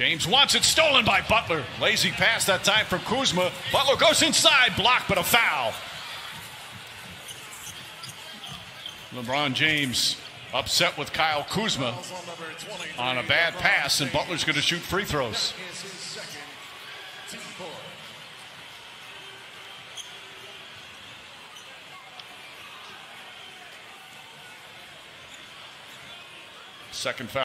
James wants it, stolen by Butler. Lazy pass that time from Kuzma. Butler goes inside, blocked, but a foul. LeBron James upset with Kyle Kuzma on a bad pass, and Butler's going to shoot free throws. Second foul.